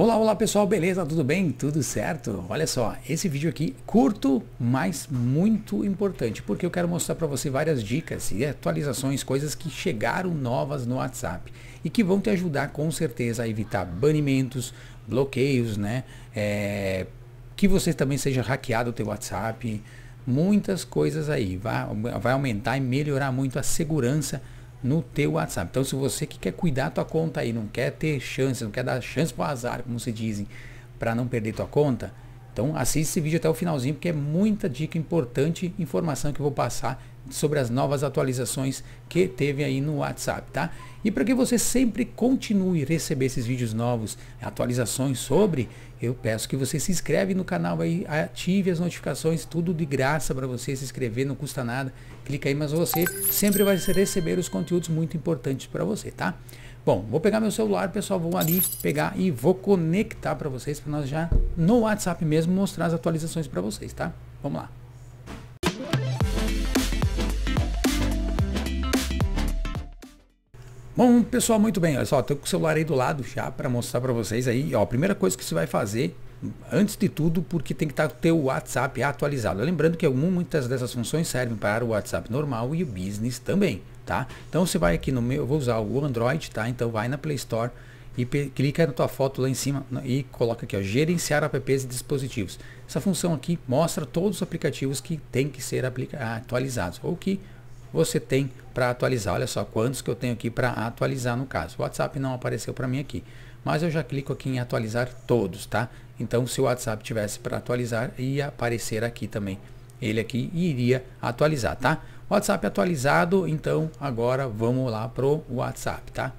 Olá pessoal, beleza? Tudo bem? Tudo certo? Olha só, esse vídeo aqui curto, mas muito importante, porque eu quero mostrar para você várias dicas e atualizações, coisas que chegaram novas no WhatsApp e que vão te ajudar com certeza a evitar banimentos, bloqueios, né? Que você também seja hackeado o teu WhatsApp, muitas coisas aí, vai aumentar e melhorar muito a segurança no teu WhatsApp. Então, se você que quer cuidar tua conta aí, não quer ter chance, não quer dar chance para o azar, como se dizem, para não perder tua conta, então assiste esse vídeo até o finalzinho, porque é muita dica importante, informação que eu vou passar sobre as novas atualizações que teve aí no WhatsApp, tá? E para que você sempre continue a receber esses vídeos novos, atualizações sobre, eu peço que você se inscreve no canal aí, ative as notificações, tudo de graça para você se inscrever, não custa nada, clica aí, mas você sempre vai receber os conteúdos muito importantes para você, tá? Bom, vou pegar meu celular, pessoal, vou ali pegar e vou conectar para vocês, para nós já no WhatsApp mesmo mostrar as atualizações para vocês, tá? Vamos lá. Bom, pessoal, muito bem, olha só, tô com o celular aí do lado já para mostrar para vocês aí, ó, a primeira coisa que você vai fazer, antes de tudo, porque tem que estar o teu WhatsApp atualizado. Lembrando que muitas dessas funções servem para o WhatsApp normal e o Business também, tá? Então você vai aqui no meu, eu vou usar o Android, tá? Então vai na Play Store e clica na tua foto lá em cima e coloca aqui, ó, gerenciar apps e dispositivos. Essa função aqui mostra todos os aplicativos que tem que ser atualizados, ou que você tem para atualizar. Olha só quantos que eu tenho aqui para atualizar. No caso, o WhatsApp não apareceu para mim aqui, mas eu já clico aqui em atualizar todos, tá? Então, se o WhatsApp tivesse para atualizar, ia aparecer aqui também, ele aqui iria atualizar, tá? WhatsApp atualizado. Então agora vamos lá pro WhatsApp, tá?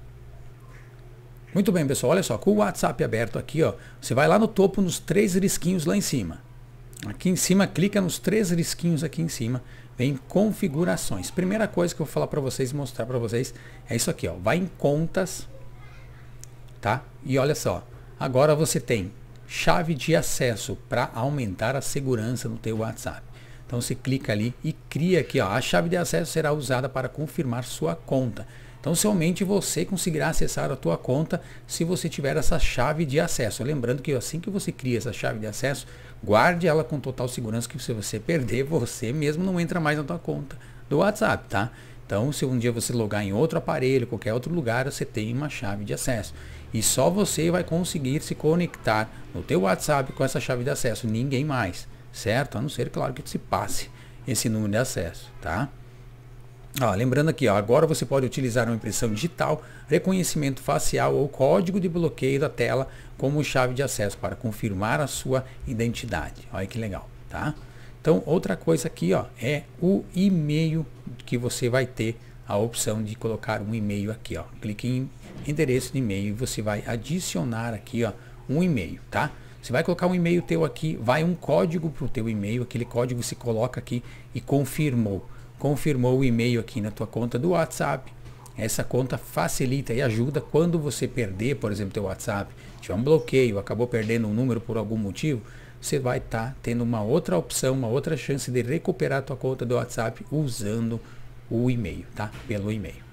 Muito bem, pessoal, olha só, com o WhatsApp aberto aqui, ó, você vai lá no topo, nos três risquinhos lá em cima. Aqui em cima, clica nos três risquinhos aqui em cima, vem configurações. Primeira coisa que eu vou falar para vocês, mostrar para vocês, é isso aqui, ó. Vai em contas, tá? E olha só, agora você tem chave de acesso para aumentar a segurança no teu WhatsApp. Então você clica ali e cria aqui, ó, a chave de acesso será usada para confirmar sua conta. Então somente você conseguirá acessar a tua conta se você tiver essa chave de acesso. Lembrando que assim que você cria essa chave de acesso, guarde ela com total segurança, que se você perder, você mesmo não entra mais na tua conta do WhatsApp, tá? Então se um dia você logar em outro aparelho, qualquer outro lugar, você tem uma chave de acesso. E só você vai conseguir se conectar no teu WhatsApp com essa chave de acesso, ninguém mais, certo? A não ser, claro, que se passe esse número de acesso, tá? Ó, lembrando aqui, ó, agora você pode utilizar uma impressão digital, reconhecimento facial ou código de bloqueio da tela como chave de acesso para confirmar a sua identidade. Olha que legal, tá? Então outra coisa aqui, ó, é o e-mail, que você vai ter a opção de colocar um e-mail aqui, ó. Clique em endereço de e-mail e você vai adicionar aqui, ó, um e-mail, tá? Você vai colocar um e-mail teu aqui, vai um código para o teu e-mail, aquele código se coloca aqui e confirmou. Confirmou o e-mail aqui na tua conta do WhatsApp. Essa conta facilita e ajuda quando você perder, por exemplo, teu WhatsApp, tiver um bloqueio, acabou perdendo um número por algum motivo, você vai estar tendo uma outra opção, uma outra chance de recuperar tua conta do WhatsApp usando o e-mail, tá? Pelo e-mail.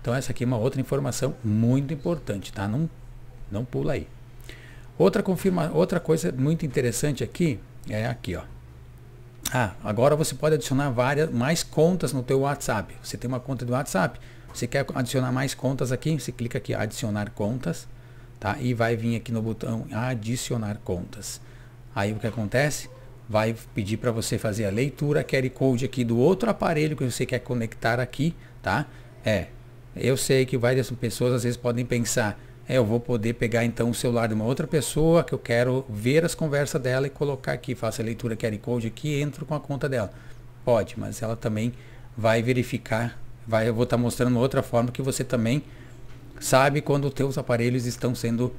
Então essa aqui é uma outra informação muito importante, tá? Não pula aí. Outra coisa muito interessante aqui é aqui, ó. Ah, agora você pode adicionar mais contas no teu WhatsApp. Você tem uma conta do WhatsApp, você quer adicionar mais contas aqui, você clica aqui adicionar contas, tá? E vai vir aqui no botão adicionar contas. Aí o que acontece? Vai pedir para você fazer a leitura QR Code aqui do outro aparelho que você quer conectar aqui, tá? Eu sei que várias pessoas às vezes podem pensar, eu vou poder pegar então o celular de uma outra pessoa que eu quero ver as conversas dela e colocar aqui, faço a leitura QR Code aqui e entro com a conta dela. Pode, mas ela também vai verificar, eu vou estar mostrando uma outra forma que você também sabe quando os teus aparelhos estão sendo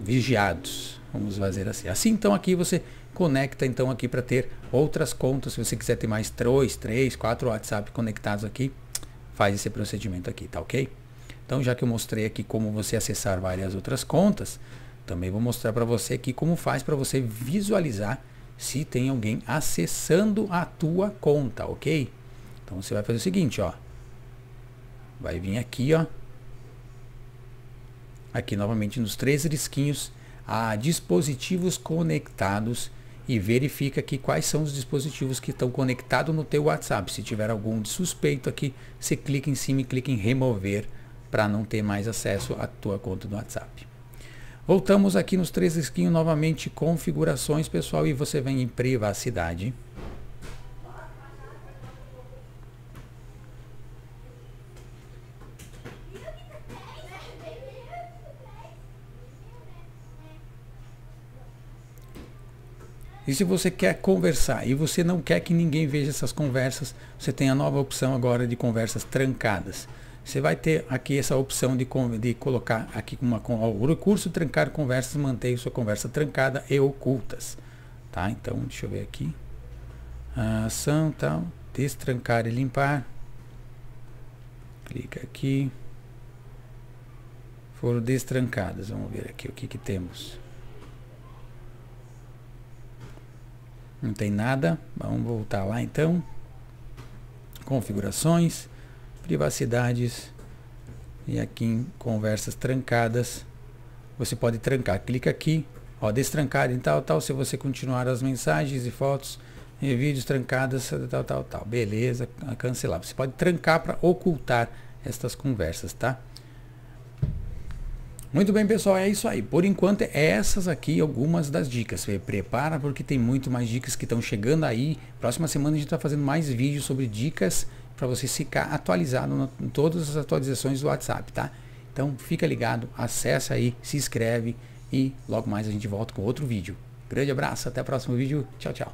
vigiados, vamos fazer assim. Assim então aqui você conecta então aqui para ter outras contas, se você quiser ter mais 3, 4 WhatsApp conectados aqui, faz esse procedimento aqui, tá ok? Então, já que eu mostrei aqui como você acessar várias outras contas, também vou mostrar para você aqui como faz para você visualizar se tem alguém acessando a tua conta, ok? Então, você vai fazer o seguinte, ó. Vai vir aqui, ó. aqui novamente nos três risquinhos, a dispositivos conectados, e verifica aqui quais são os dispositivos que estão conectados no teu WhatsApp. Se tiver algum suspeito aqui, você clica em cima e clica em remover para não ter mais acesso à tua conta do WhatsApp. Voltamos aqui nos três risquinhos novamente, configurações, pessoal, e você vem em privacidade. E se você quer conversar e você não quer que ninguém veja essas conversas, você tem a nova opção agora de conversas trancadas. Você vai ter aqui essa opção de colocar aqui o recurso trancar conversas, manter sua conversa trancada e ocultas. Tá? Então, deixa eu ver aqui. Ação, tal, destrancar e limpar. Clica aqui. Foram destrancadas. Vamos ver aqui o que temos. Não tem nada, vamos voltar lá então, configurações, privacidades, e aqui em conversas trancadas, você pode trancar, clica aqui, ó, destrancar e tal, se você continuar as mensagens e fotos e vídeos trancadas, tal, beleza, cancelar, você pode trancar para ocultar estas conversas, tá? Muito bem, pessoal, é isso aí. Por enquanto, essas aqui algumas das dicas. Você prepara porque tem muito mais dicas que estão chegando aí. Próxima semana a gente está fazendo mais vídeos sobre dicas para você ficar atualizado em todas as atualizações do WhatsApp, tá? Então, fica ligado, acessa aí, se inscreve e logo mais a gente volta com outro vídeo. Grande abraço, até o próximo vídeo. Tchau, tchau.